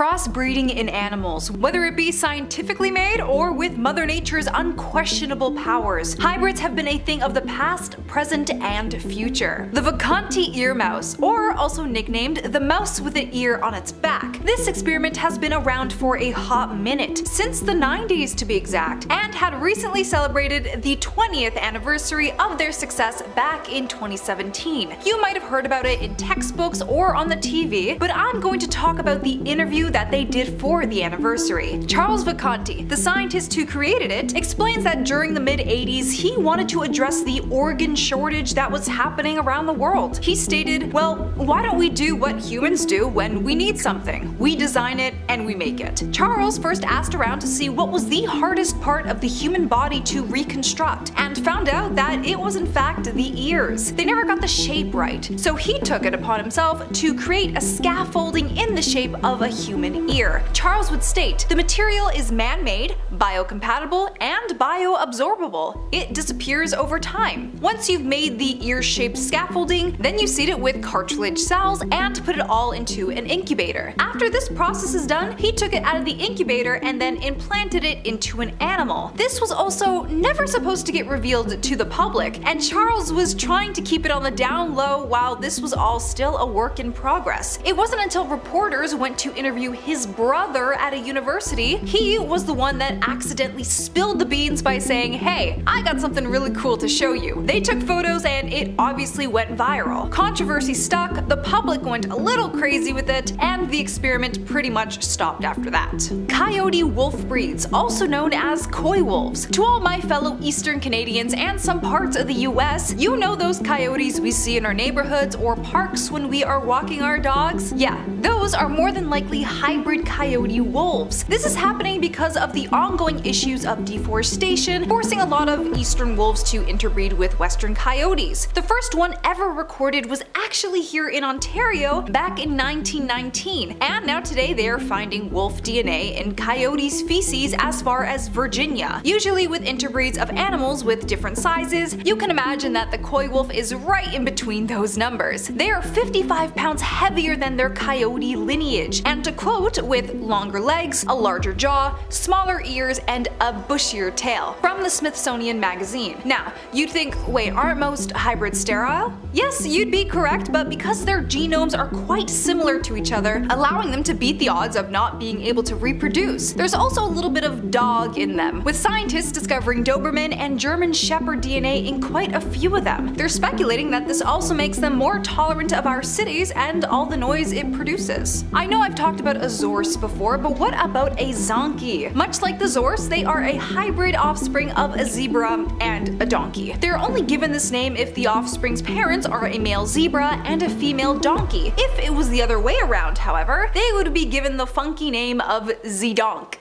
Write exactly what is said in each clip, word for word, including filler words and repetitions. Crossbreeding in animals, whether it be scientifically made or with Mother Nature's unquestionable powers, hybrids have been a thing of the past, present, and future. The Vacanti Ear Mouse, or also nicknamed the mouse with an ear on its back, this experiment has been around for a hot minute, since the nineties to be exact, and had recently celebrated the twentieth anniversary of their success back in twenty seventeen. You might have heard about it in textbooks or on the T V, but I'm going to talk about the interview that they did for the anniversary. Charles Vacanti, the scientist who created it, explains that during the mid eighties he wanted to address the organ shortage that was happening around the world. He stated, well, why don't we do what humans do when we need something? We design it and we make it. Charles first asked around to see what was the hardest part of the human body to reconstruct, and found out that it was in fact the ears. They never got the shape right, so he took it upon himself to create a scaffolding in the shape of a human ear. Charles would state, the material is man-made, biocompatible, and bioabsorbable. It disappears over time. Once you've made the ear-shaped scaffolding, then you seed it with cartilage cells and put it all into an incubator. After this process is done, he took it out of the incubator and then implanted it into an animal. This was also never supposed to get revealed to the public, and Charles was trying to keep it on the down low while this was all still a work in progress. It wasn't until reporters went to interview his brother at a university, he was the one that accidentally spilled the beans by saying, hey, I got something really cool to show you. They took photos and it obviously went viral. Controversy stuck, the public went a little crazy with it, and the experiment pretty much stopped after that. Coyote wolf breeds, also known as Coywolves. To all my fellow Eastern Canadians and some parts of the U S, you know those coyotes we see in our neighborhoods or parks when we are walking our dogs? Yeah, those are more than likely hybrid coyote wolves. This is happening because of the ongoing issues of deforestation, forcing a lot of eastern wolves to interbreed with western coyotes. The first one ever recorded was actually here in Ontario back in nineteen nineteen, and now today they are finding wolf D N A in coyotes' feces as far as Virginia. Usually with interbreeds of animals with different sizes, you can imagine that the coywolf is right in between those numbers. They are fifty-five pounds heavier than their coyote lineage, and to quote, with longer legs, a larger jaw, smaller ears, and a bushier tail, from the Smithsonian magazine. Now, you'd think, wait, aren't most hybrids sterile? Yes, you'd be correct, but because their genomes are quite similar to each other, allowing them to beat the odds of not being able to reproduce. There's also a little bit of dog in them, with scientists discovering Doberman and German Shepherd D N A in quite a few of them. They're speculating that this also makes them more tolerant of our cities and all the noise it produces. I know I've talked about a Zorse before, but what about a Zonkey? Much like the Zorse, they are a hybrid offspring of a zebra and a donkey. They're only given this name if the offspring's parents are a male zebra and a female donkey. If it was the other way around, however, they would be given the funky name of Zedonk.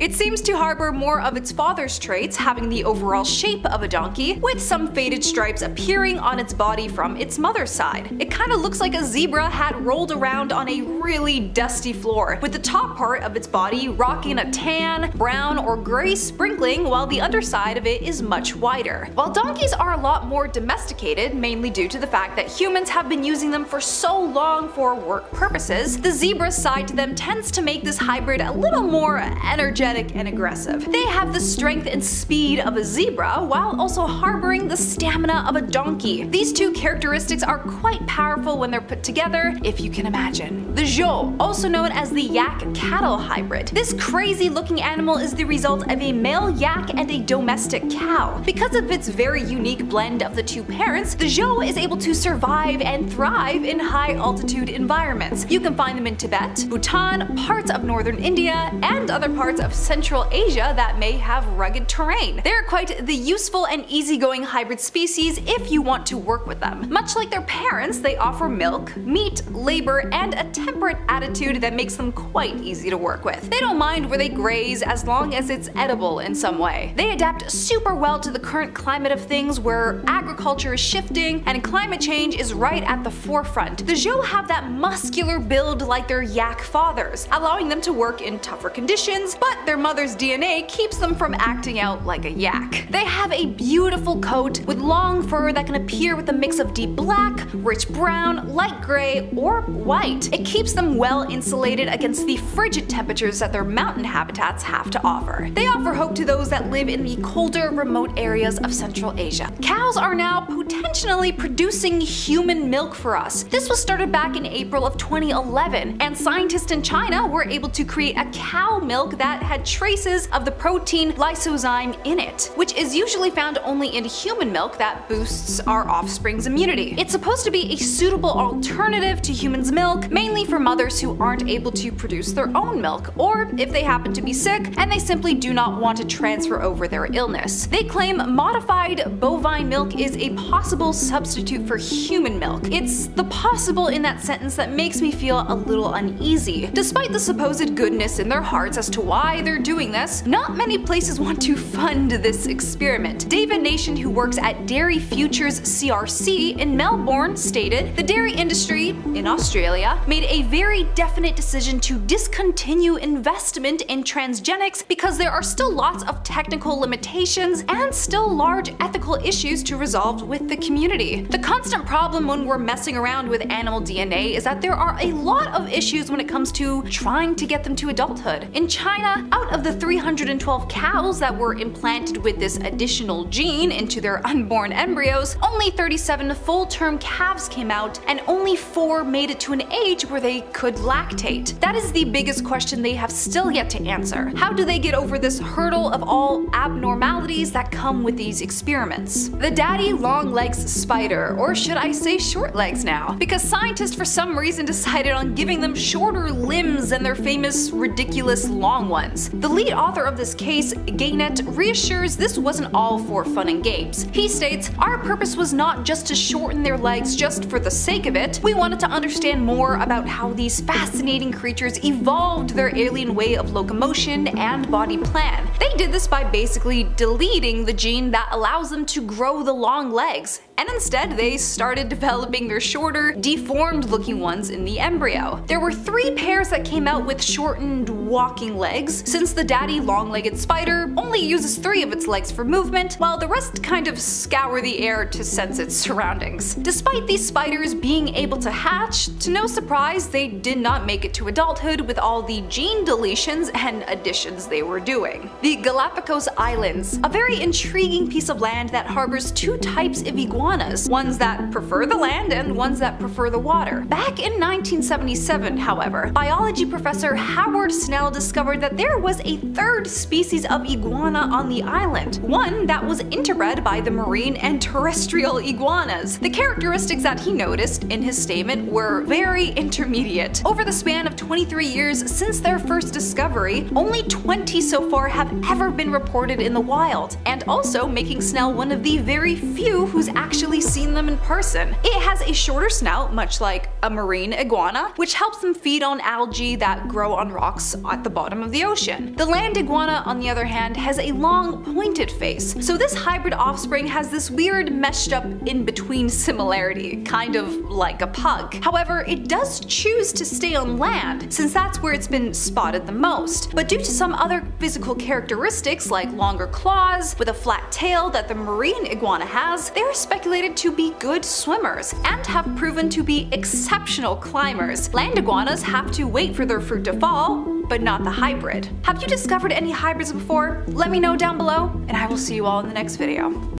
It seems to harbor more of its father's traits, having the overall shape of a donkey, with some faded stripes appearing on its body from its mother's side. It kinda looks like a zebra had rolled around on a really dusty floor, with the top part of its body rocking a tan, brown, or gray sprinkling, while the underside of it is much wider. While donkeys are a lot more domesticated, mainly due to the fact that humans have been using them for so long for work purposes, the zebra side to them tends to make this hybrid a little more energetic and aggressive. They have the strength and speed of a zebra, while also harboring the stamina of a donkey. These two characteristics are quite powerful when they're put together, if you can imagine. The Zho, also known as the yak-cattle hybrid. This crazy-looking animal is the result of a male yak and a domestic cow. Because of its very unique blend of the two parents, the Zho is able to survive and thrive in high-altitude environments. You can find them in Tibet, Bhutan, parts of northern India, and other parts of Central Asia that may have rugged terrain. They're quite the useful and easygoing hybrid species if you want to work with them. Much like their parents, they offer milk, meat, labor, and a temperate attitude that makes them quite easy to work with. They don't mind where they graze as long as it's edible in some way. They adapt super well to the current climate of things where agriculture is shifting and climate change is right at the forefront. The Zho have that muscular build like their yak fathers, allowing them to work in tougher conditions, but but their mother's D N A keeps them from acting out like a yak. They have a beautiful coat with long fur that can appear with a mix of deep black, rich brown, light gray, or white. It keeps them well insulated against the frigid temperatures that their mountain habitats have to offer. They offer hope to those that live in the colder, remote areas of Central Asia. Cows are now potentially producing human milk for us. This was started back in April of twenty eleven, and scientists in China were able to create a cow milk that had traces of the protein lysozyme in it, which is usually found only in human milk that boosts our offspring's immunity. It's supposed to be a suitable alternative to human's milk, mainly for mothers who aren't able to produce their own milk, or if they happen to be sick and they simply do not want to transfer over their illness. They claim modified bovine milk is a possible substitute for human milk. It's the possible in that sentence that makes me feel a little uneasy. Despite the supposed goodness in their hearts as to why they're doing this, not many places want to fund this experiment. David Nation, who works at Dairy Futures C R C in Melbourne, stated, "The dairy industry in Australia made a very definite decision to discontinue investment in transgenics because there are still lots of technical limitations and still large ethical issues to resolve with the community." The constant problem when we're messing around with animal D N A is that there are a lot of issues when it comes to trying to get them to adulthood. In China, out of the three hundred twelve cows that were implanted with this additional gene into their unborn embryos, only thirty-seven full-term calves came out and only four made it to an age where they could lactate. That is the biggest question they have still yet to answer. How do they get over this hurdle of all abnormalities that come with these experiments? The daddy long legs spider, or should I say short legs now, because scientists for some reason decided on giving them shorter limbs than their famous ridiculous long ones. The lead author of this case, Gaynet, reassures this wasn't all for fun and games. He states, "Our purpose was not just to shorten their legs just for the sake of it. We wanted to understand more about how these fascinating creatures evolved their alien way of locomotion and body plan." They did this by basically deleting the gene that allows them to grow the long legs, and instead they started developing their shorter, deformed looking ones in the embryo. There were three pairs that came out with shortened walking legs, since the daddy long-legged spider only uses three of its legs for movement, while the rest kind of scour the air to sense its surroundings. Despite these spiders being able to hatch, to no surprise they did not make it to adulthood with all the gene deletions and additions they were doing. The Galapagos Islands, a very intriguing piece of land that harbors two types of iguanas, ones that prefer the land and ones that prefer the water. Back in nineteen seventy-seven, however, biology professor Howard Snell discovered that there was a third species of iguana on the island, one that was interbred by the marine and terrestrial iguanas. The characteristics that he noticed in his statement were very intermediate. Over the span of twenty-three years since their first discovery, only twenty so far have ever been reported in the wild, and also making Snell one of the very few who's actually Actually seen them in person. It has a shorter snout, much like a marine iguana, which helps them feed on algae that grow on rocks at the bottom of the ocean. The land iguana, on the other hand, has a long, pointed face, so this hybrid offspring has this weird meshed up in-between similarity, kind of like a pug. However, it does choose to stay on land, since that's where it's been spotted the most, but due to some other physical characteristics like longer claws with a flat tail that the marine iguana has, they're speculated to be good swimmers and have proven to be exceptional climbers. Land iguanas have to wait for their fruit to fall, but not the hybrid. Have you discovered any hybrids before? Let me know down below, and I will see you all in the next video.